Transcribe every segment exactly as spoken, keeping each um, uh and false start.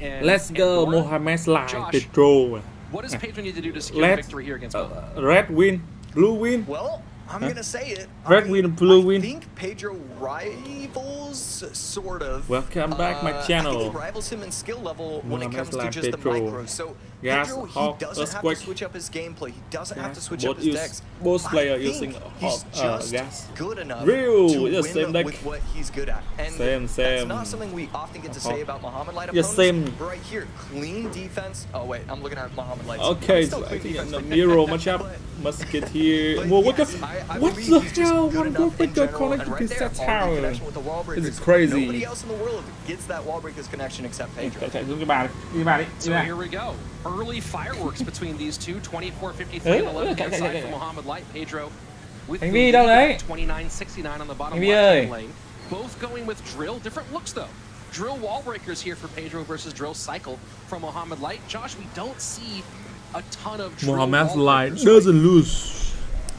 and let's go, Mohamed Light, Pedro. What does Pedro need to do to secure Let's, victory here against Bob? Uh, red win, blue win. Well, I'm huh? gonna say it. Red I, win and blue I win. I think Pedro rivals, sort of. Welcome back, uh, my channel. I think he rivals him in skill level when it comes to just the micro. So Pedro, he doesn't have to switch up his gameplay. He doesn't have to switch up his decks. Most players using he's just good enough to win with what he's good at. And that's not something we often get to say about Mohamed Light opponents. Right here, clean defense. Oh wait, I'm looking at Mohamed Light. Okay, so I think in the mirror matchup, Musketeer. Well, what the hell? One Goblin Breaker connected to that tower. It's crazy. Nobody else in the world gets that Wall Breakers connection except Pedro. Okay, look about it. Look about it. So here we go. Early fireworks between these two, twenty-four fifty-three and eleven side for Mohamed Light. Pedro with twenty-nine sixty-nine on the bottom left lane. Both going with drill, different looks though. Drill Wall Breakers here for Pedro versus drill cycle from Mohamed Light. Josh, we don't see a ton of drill. Mohamed Light doesn't lose.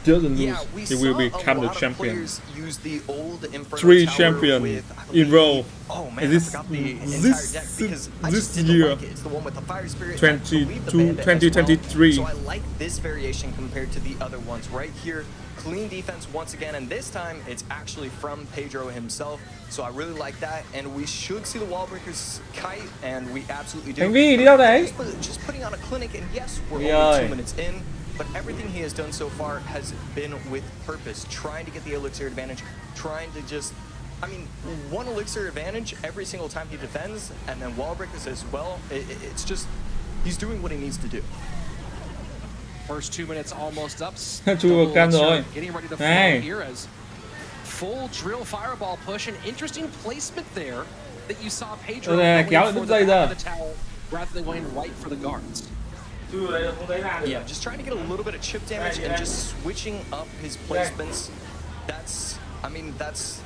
Doesn't lose. Yeah, we he will become the champion. Use the old Three champion with, in row. Oh man, this I the this deck this, I this year. Like it. It's the one with the fire spirit twenty-two, twenty twenty-three. Well. So I like this variation compared to the other ones right here. Clean defense once again, and this time it's actually from Pedro himself. So I really like that, and we should see the Wall Breakers kite, and we absolutely do. Just, put, just putting on a clinic, and yes, we're yeah. only two minutes in. But everything he has done so far has been with purpose, trying to get the elixir advantage, trying to just, I mean, one elixir advantage every single time he defends, and then Wall Breakers as well. It, it's just, he's doing what he needs to do. First two minutes almost up. elixir, getting ready to hey. fall here as full drill fireball push. An interesting placement there that you saw Pedro going for the back of the tower rather than going right for the guards. Yeah, just trying to get a little bit of chip damage and just switching up his placements. That's, I mean, that's,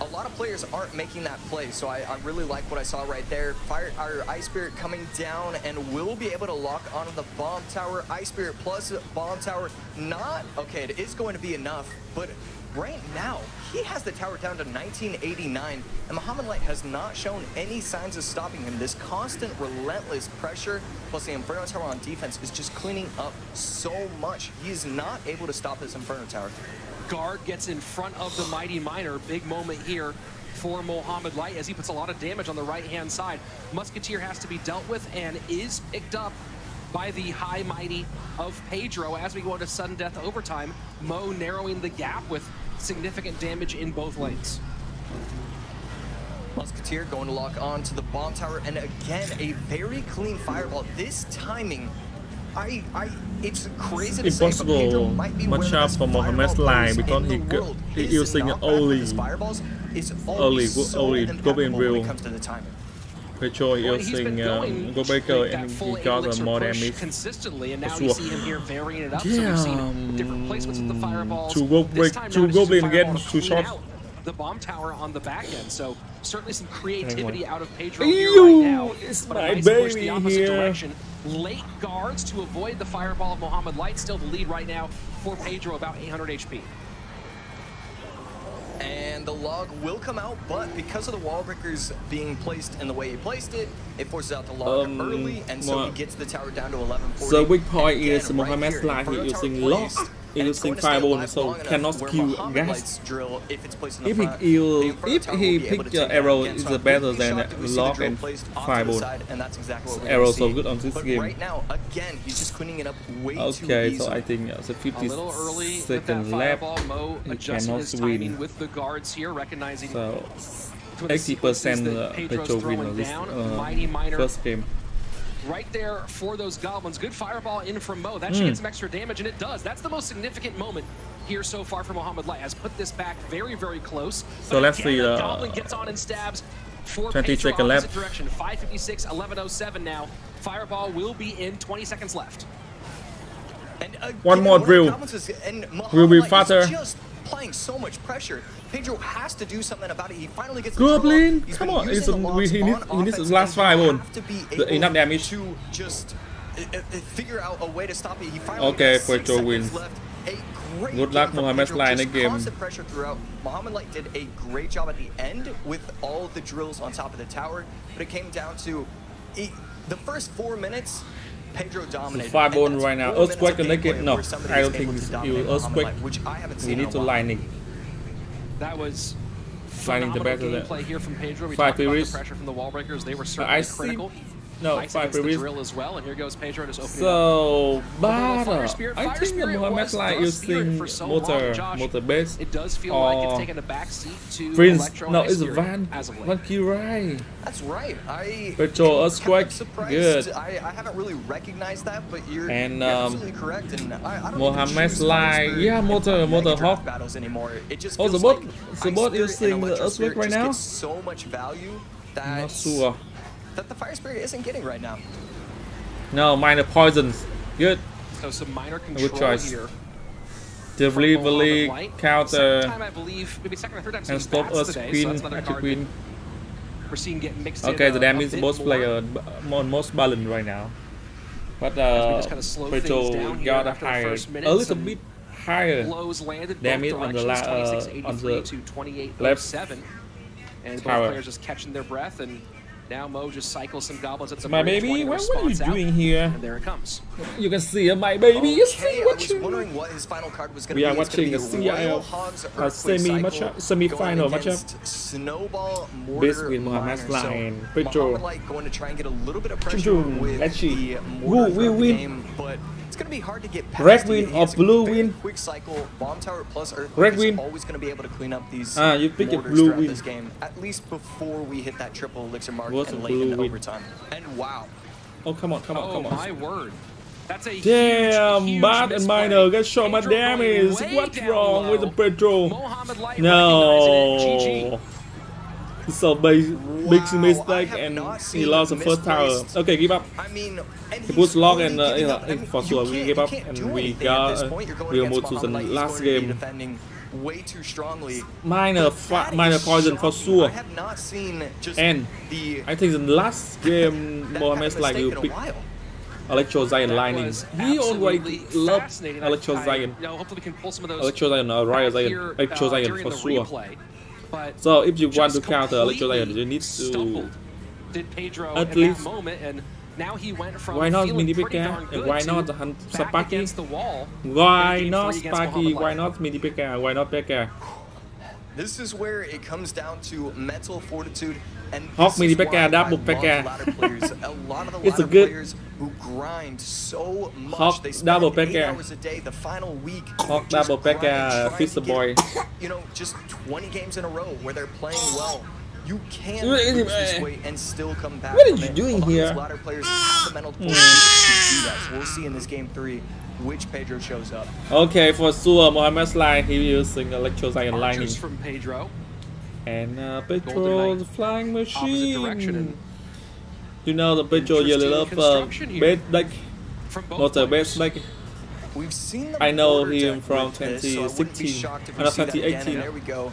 a lot of players aren't making that play, so I, I really like what I saw right there. Fire, our Ice Spirit coming down and will be able to lock onto the Bomb Tower. Ice Spirit plus Bomb Tower, not, okay, it is going to be enough, but right now, he has the tower down to nineteen eighty-nine, and Mohamed Light has not shown any signs of stopping him. This constant, relentless pressure, plus the Inferno Tower on defense, is just cleaning up so much. He is not able to stop this Inferno Tower. Guard gets in front of the Mighty Miner. Big moment here for Mohamed Light as he puts a lot of damage on the right-hand side. Musketeer has to be dealt with and is picked up by the high mighty of Pedro as we go into sudden death overtime. Mo narrowing the gap with significant damage in both lanes. Musketeer going to lock on to the Bomb Tower, and again a very clean fireball. This timing, I, I, it's crazy to say, but Pedro might be one of the best fireball players in the world. His knockback with his fireballs is always so impeccable when it comes to the timing. Pedro using um, Go Baker, and he got a more damage consistently, and now you see him here varying it up. Yeah. So we've seen different placements of the fireballs. To go break, to go in again, two shots. The Bomb Tower on the back end, so certainly some creativity out of Pedro here right now. It's but my nice baby push the opposite here. Direction. Late guards to avoid the fireball of Mohamed Light. Still the lead right now for Pedro, about eight hundred H P. And the log will come out, but because of the Wall Breakers being placed in the way he placed it, it forces out the log um, early, and so what? He gets the tower down to eleven forty. So weak point is Mohamed Light using logs, using fireball, so cannot kill guys. If he kill, if he pick the arrow, it's better than log and fireball. Arrow so good on this game. Right now, again, he's just cleaning it up way too easily. Okay, so I think it's a fifty second lap. He cannot win. Guards here recognizing so eighty percent Pedro win this uh, Mighty Miner first game. Right there for those goblins. Good fireball in from Mo. That mm. should get some extra damage, and it does. That's the most significant moment here so far for Mohamed Light. Has put this back very, very close. So but let's again, see. Uh, goblin gets on and stabs. For Pedro opposite left. Direction. five fifty-six, eleven oh seven now. Fireball will be in twenty seconds left. And again, one more drill. Will be faster. Applying so much pressure. Pedro has to do something about it. He finally gets Goblin, come on. It's a, we, he needs, on he needs his last fireball. Enough damage. To just uh, uh, figure out a way to stop it. He finally okay, Pedro wins. Left. Good luck, Mohamed Light, in the game. Constant pressure throughout. Mohamed Light did a great job at the end with all the drills on top of the tower, but it came down to it, the first four minutes, Pedro dominated. Five bone right now. Earthquake the naked. No, I don't think he will earthquake. Which I haven't seen. We need to lightning. That was finding the better game play here from Pedro. We five talked about the pressure from the wall breakers. They were certainly critical. No, five the drill as well, and here goes Pedro just opening so, up. But fire spirit, I fire think that Mohamed Light using so motor, long, motor base. It does feel or like it's taken a backseat to Prince. Electro no, it's Van, Van Kirai. That's right. I. Pedro earthquake. Good. I, I haven't really recognized that, but you're, and, um, you're absolutely correct. And I, I don't Mohamed Light, yeah, motor, motor hawk. It just oh, the bot, like the bot using the earthquake right now. So much value that. Not sure. That the fire spirit isn't getting right now. No minor poisons. Good. So some minor control good choice here. Deliberately counter time, I believe, maybe second or third time and stop us queen. So queen. We're seeing get mixed okay, in, so that uh, means most player on most balanced right now. But uh, Pedro got a higher, a little bit higher damage on the, la uh, on the left. And both players just catching their breath and. Now Mo just cycles some goblins at some my baby, what, what are you doing out. Here? And there it comes. You can see my baby. You okay, see what you wondering what his final card was going to be. We are watching a C I L a semi matchup, semi final matchup. Snowball Mortar with Mohamed Light, Pedro. Mohamed Light going to try and get a little bit of pressure with the Mortar we win. But it's going to be hard to get past. Red win or blue win. Quick cycle bomb tower plus earth. Red win. Always going to be able to clean up these ah, you pick it blue win this game at least before we hit that triple elixir mark. And late in overtime. And wow. Oh come on, come on, come on. Oh my word. That's a damn huge, huge bad and minor. Got shot my damage. What's wrong low. With the Pedro? No. So big, big wow, mistake and he lost the first tower. Okay, give up. I mean, he was locked and uh, uh, I mean, for sure we give up and we got uh, we'll move to the last game. Way too strongly minor minor poison for sure. I have not seen just and the I think the last game Mohamed Light will pick Electro Giant lining. He already loves Electro Giant. You know, hopefully we can pull some of those Electro Giant or Riot Giant, Electro Giant for sure. But so if you want to counter Electro Giant, you need to did Pedro at least moment and now he went from why not Minipika? And why not Sparky? Why not Sparky? Why not Minipika? Why not Pekka? This is where it comes down to mental fortitude and Hawk Minipika, double Pekka. It's a good who grind so much. Hawk they spend double Pekka. Hawk double Pekka, fix the boy. You know, just twenty games in a row where they're playing well. You can lose this way and still come back. What are you doing here? We'll see in this game three which Pedro shows up. Okay, for sure, Mohamed Light he using Electro-Zion lining from Pedro and uh, Pedro the flying machine. You know the Pedro you love uh, base deck, not the base deck. We've seen I know him from twenty sixteen, and twenty eighteen. There we go.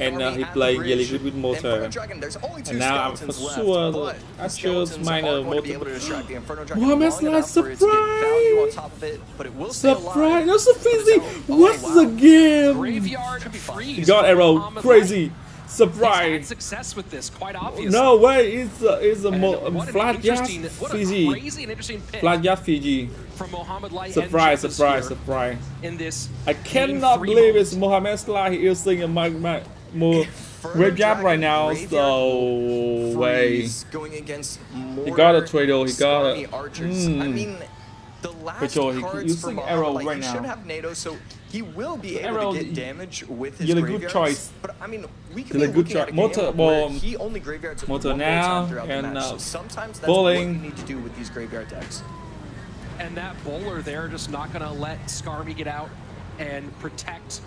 And now uh, he played really good with motor. Dragon, and now I'm for sure that I chose minor motor. Mohamed Light surprise! Surprise! That's so crazy! What's oh, wow. the game? God arrow, crazy! Surprise! Success with this, quite obviously. No way! It's a, it's a flat yacht Fiji. Flat yacht Fiji. Surprise! Surprise! Surprise! In this, I cannot believe it's Mohamed Light using a magma move. Red jab right now, so way. He got a trade-off. He got a. Mm. I mean, the last cards using arrow like, right now. Have NATO, so he will be able arrow, to get damage with his graveyards. Good choice. But I mean, we can be looking at a motor bomb. He only graveyards motor now and now. So sometimes that's bowling. What you need to do with these graveyard decks. And that bowler there just not going to let Skarmy get out and protect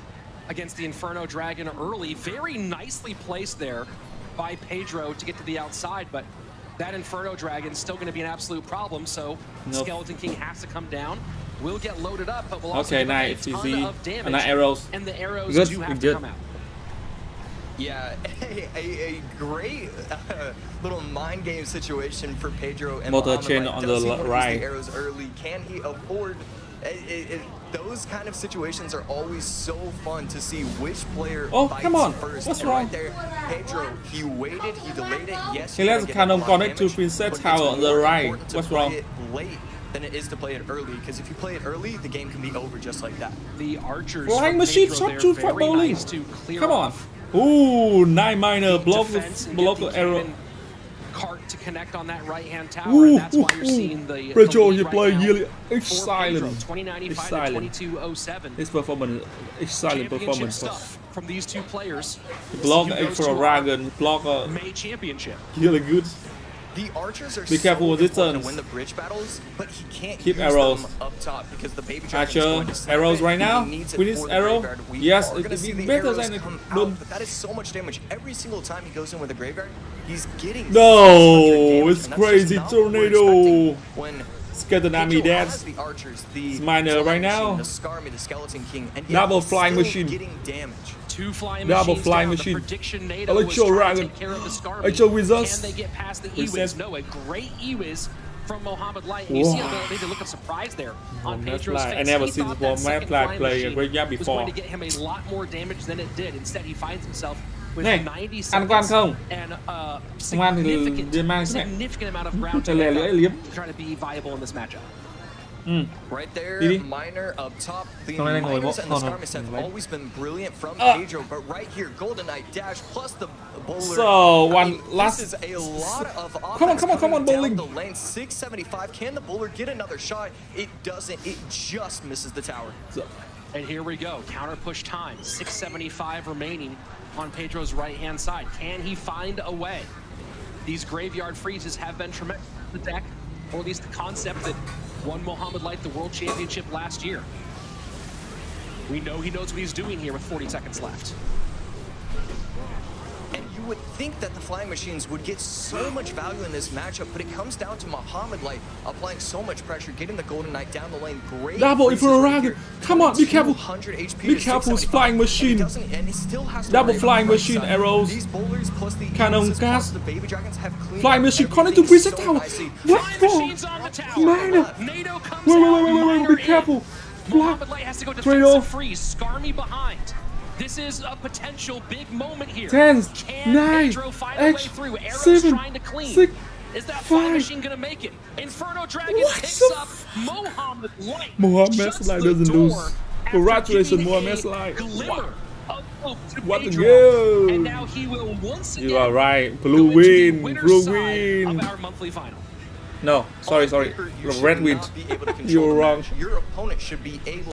against the Inferno Dragon early. Very nicely placed there by Pedro to get to the outside, but that Inferno Dragon is still going to be an absolute problem, so nope. Skeleton King has to come down. We'll get loaded up, but we'll also okay, now it's easy. And the arrows. And the arrows good. Do have good. To come out. Yeah, a, a, a great uh, little mind game situation for Pedro and Mohamed Light. Motor chain on the right. Does he use the arrows early? Can he afford? It, it, those kind of situations are always so fun to see which player oh, fights come on. first. What's wrong? Right there, Pedro, he waited, he delayed it. Yes, he lets the cannon connect to Princess Tower on the right. What's wrong? Late than it is to play it early, because if you play it early, the game can be over just like that. The archers well, from Pedro, they're very nice to clear Come on. Off. Ooh, Nine Miner block the, block the arrow. Cart to connect on that right-hand tower, ooh, and that's ooh, why you're ooh. seeing the Pedro, you right play yearly. It's silent. It's silent. This performance, it's silent performance from these two players. Block Electro Dragon, block a May championship. Really good. The archers are Be careful with so this win the bridge battles, but he can't keep arrows up top because the baby Archer, arrows right now. We need arrow. We yes, it's better than it. But that is so much damage. Every single time he goes in with a graveyard, he's getting No, it's crazy tornado. When Skeleton Army death. It's minor right now. The Scar Army, the Skeleton King, and double flying machine. Two flying Double flying machine. Prediction NATO Electro Dragon. Electro with us. Can they get past the e-wiz? No, a great e-wiz from Mohamed Light. You see how they look of surprise there on Pedro's face. I never seen this Mohamed Light play a great job before. It was going to get him a lot more damage than it did. Instead, he finds himself with ninety seconds and a significant, significant amount of ground to try to be viable in this matchup. Mm. Right there, really? Miner up top. The Miners and the Skarmis have always been brilliant from uh, Pedro, but right here, Golden Knight dash plus the bowler. So one I mean, last is a lot of come on, come on, come on, bowling. The lane six seventy-five. Can the bowler get another shot? It doesn't. It just misses the tower. So. And here we go. Counter push time. six seventy-five remaining on Pedro's right hand side. Can he find a way? These graveyard freezes have been tremendous. The deck, or at least the concept that won Mohamed Light the World Championship last year. We know he knows what he's doing here with forty seconds left. And you would think that the flying machines would get so much value in this matchup, but it comes down to Mohamed Light applying so much pressure, getting the Golden Knight down the lane. Great. Double Inferno Dragon. Come on, be careful. Be careful with flying machine. And and still has Double flying machine side. arrows. These bowlers plus the cannon gas. The baby dragons have flying machine connect to Princess Tower. What for? Miner. Wait, wait, wait, wait, wait. Be careful. Mohamed Light has to go defensive freeze. Skarmy behind. This is a potential big moment here. Ten, Can nine, Pedro find eight, a way through? Arrows seven, trying to clean. Six, is that flying machine gonna make it? Inferno Dragon what picks up Mohamed Light. Mohamed Light doesn't lose. Congratulations, Mohamed Light. Wow. What the game? And now he will once again. You are right. Blue win. Blue win. Of our monthly final. No, sorry, sorry. Red win. You were wrong. Your opponent should be able.